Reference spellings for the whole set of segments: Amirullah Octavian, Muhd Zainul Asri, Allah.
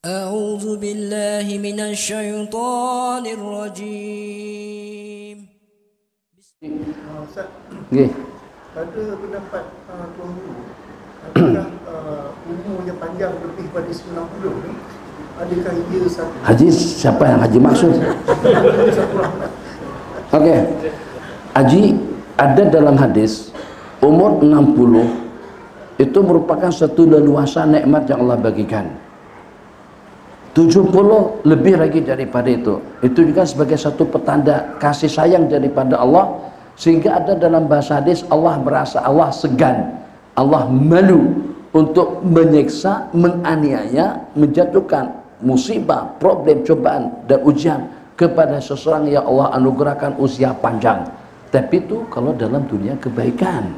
أعوذ بالله من الشيطان الرجيم. Pada pendapat tuan guru, adakah umur yang panjang lebih pada 90 ni, adakah ia satu haji? Siapa yang haji maksud? Okey, haji ada dalam hadis. Umur 60 itu merupakan satu leluasa nikmat yang Allah bagikan. 70 lebih lagi daripada itu. Itu juga sebagai satu petanda kasih sayang daripada Allah, sehingga ada dalam bahasa hadis, Allah merasa, Allah segan, Allah malu untuk menyiksa, menganiaya, menjatuhkan musibah, problem, cobaan dan ujian kepada seseorang yang Allah anugerahkan usia panjang. Tapi itu kalau dalam dunia kebaikan.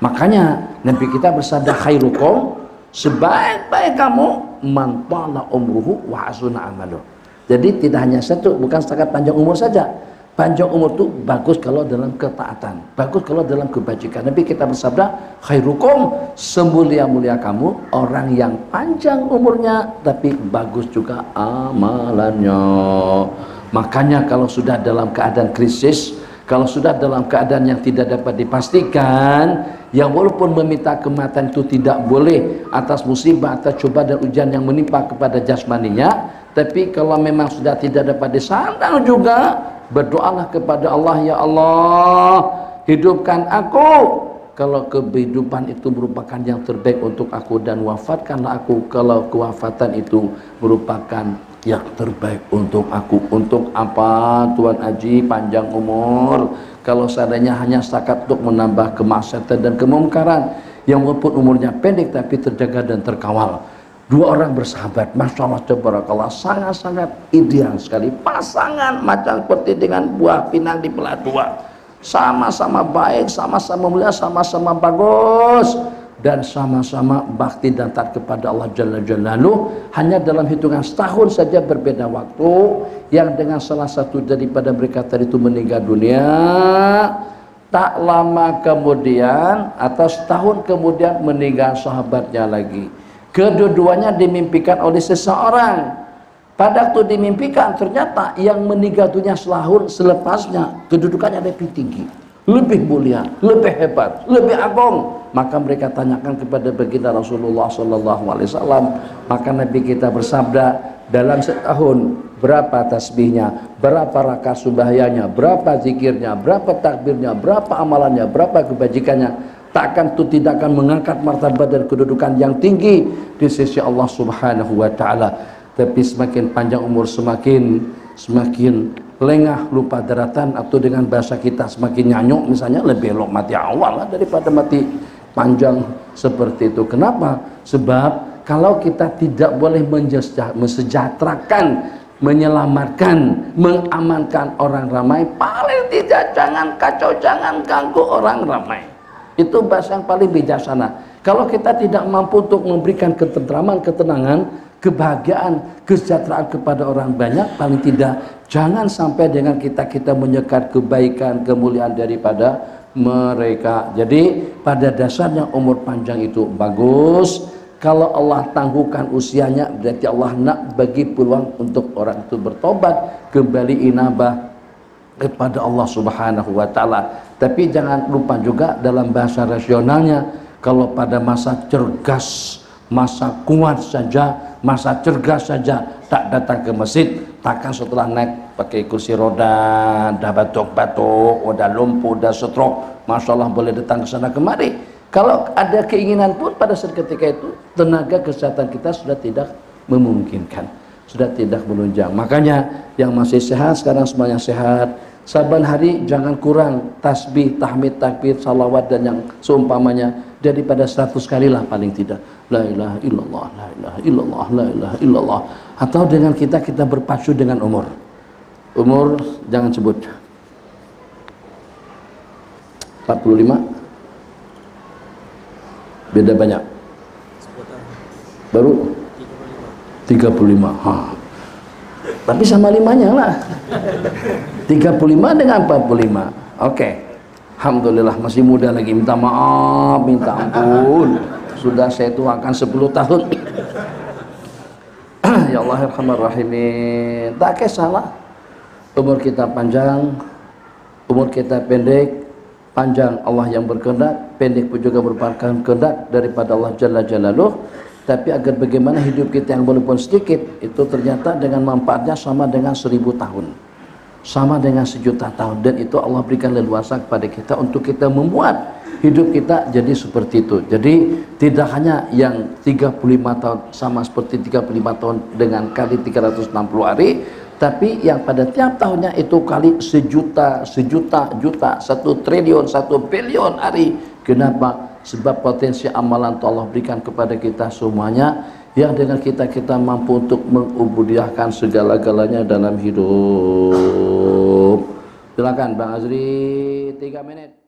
Makanya Nabi kita bersabda, khairukum, sebaik-baik kamu, man tala umruhu wa hasuna amaluh. Jadi tidak hanya satu, bukan setakat panjang umur saja. Panjang umur itu bagus kalau dalam ketaatan, bagus kalau dalam kebajikan. Nabi kita bersabda, khairukum, semulia-mulia kamu, orang yang panjang umurnya tapi bagus juga amalannya. Makanya kalau sudah dalam keadaan krisis, kalau sudah dalam keadaan yang tidak dapat dipastikan, yang walaupun meminta kematian itu tidak boleh atas musibah, atas cobaan dan ujian yang menimpa kepada jasmaninya, tapi kalau memang sudah tidak dapat disandang juga, berdoalah kepada Allah, ya Allah, hidupkan aku kalau kehidupan itu merupakan yang terbaik untuk aku, dan wafatkanlah aku kalau kewafatan itu merupakan yang terbaik untuk aku. Untuk apa Tuan Haji panjang umur kalau seandainya hanya setakat untuk menambah kemaksiatan dan kemungkaran, yang walaupun umurnya pendek tapi terjaga dan terkawal? Dua orang bersahabat, Masya Allah, tabarakallah, sangat-sangat ideal sekali. Pasangan macam seperti dengan buah pinang di belah dua, sama-sama baik, sama-sama mulia, sama-sama bagus, dan sama-sama bakti dan taat kepada Allah Jalla Jalaluh. Hanya dalam hitungan setahun saja berbeda waktu, yang dengan salah satu daripada mereka tadi itu meninggal dunia. Tak lama kemudian atau setahun kemudian meninggal sahabatnya lagi. Kedua-duanya dimimpikan oleh seseorang. Pada waktu dimimpikan ternyata yang meninggal dunia setahun selepasnya kedudukannya lebih tinggi, lebih mulia, lebih hebat, lebih agung. Maka mereka tanyakan kepada baginda Rasulullah SAW. Maka Nabi kita bersabda, dalam setahun berapa tasbihnya, berapa rakaat subhayanya, berapa zikirnya, berapa takbirnya, berapa amalannya, berapa kebajikannya, takkan itu tidak akan mengangkat martabat dan kedudukan yang tinggi di sisi Allah Subhanahu wa Ta'ala. Tapi semakin panjang umur semakin lengah, lupa daratan, atau dengan bahasa kita semakin nyanyuk misalnya, lebih elok mati awal lah daripada mati panjang seperti itu. Kenapa? Sebab kalau kita tidak boleh mensejahterakan, menyelamatkan, mengamankan orang ramai, paling tidak jangan kacau, jangan ganggu orang ramai. Itu bahasa yang paling bijaksana. Kalau kita tidak mampu untuk memberikan ketentraman, ketenangan, kebahagiaan, kesejahteraan kepada orang banyak, paling tidak jangan sampai dengan kita menyekat kebaikan, kemuliaan daripada mereka. Jadi pada dasarnya umur panjang itu bagus. Kalau Allah tangguhkan usianya, berarti Allah nak bagi peluang untuk orang itu bertobat, kembali inabah kepada Allah Subhanahu wa Ta'ala. Tapi jangan lupa juga dalam bahasa rasionalnya, kalau pada masa cergas, masa kuat saja, masa cergas saja, tak datang ke masjid, takkan setelah naik pakai kursi roda, dah batuk-batuk, udah lumpuh, udah stroke, Masya Allah, boleh datang ke sana kemari. Kalau ada keinginan pun pada saat ketika itu, tenaga kesehatan kita sudah tidak memungkinkan, sudah tidak melunjang. Makanya yang masih sehat, sekarang semuanya sehat, saban hari jangan kurang tasbih, tahmid, takbir, salawat dan yang seumpamanya, daripada 100 kali lah paling tidak, la ilaha illallah, la ilaha illallah, la ilaha illallah. Atau dengan kita berpacu dengan umur jangan sebut 45, beda banyak, baru 35. Ha, tapi sama limanya lah, 35 dengan 45. Okey, alhamdulillah masih muda lagi. Minta maaf, minta ampun, sudah saya tuakan 10 tahun. Ya Allah Arhamar Rahimin. Tak kisahlah umur kita panjang, umur kita pendek. Panjang Allah yang berkehendak, pendek pun juga merupakan kehendak daripada Allah Jalla Jalaluh. Tapi agar bagaimana hidup kita yang walaupun sedikit itu ternyata dengan manfaatnya sama dengan 1000 tahun, sama dengan 1.000.000 tahun. Dan itu Allah berikan leluasa kepada kita untuk kita membuat hidup kita jadi seperti itu. Jadi tidak hanya yang 35 tahun sama seperti 35 tahun dengan kali 360 hari, tapi yang pada tiap tahunnya itu kali 1.000.000.000 juta, 1 triliun, 1 bilion hari. Kenapa? Sebab potensi amalan Allah berikan kepada kita semuanya, yang dengan kita mampu untuk mengubudiahkan segala-galanya dalam hidup. Silakan Bang Azri, 3 menit.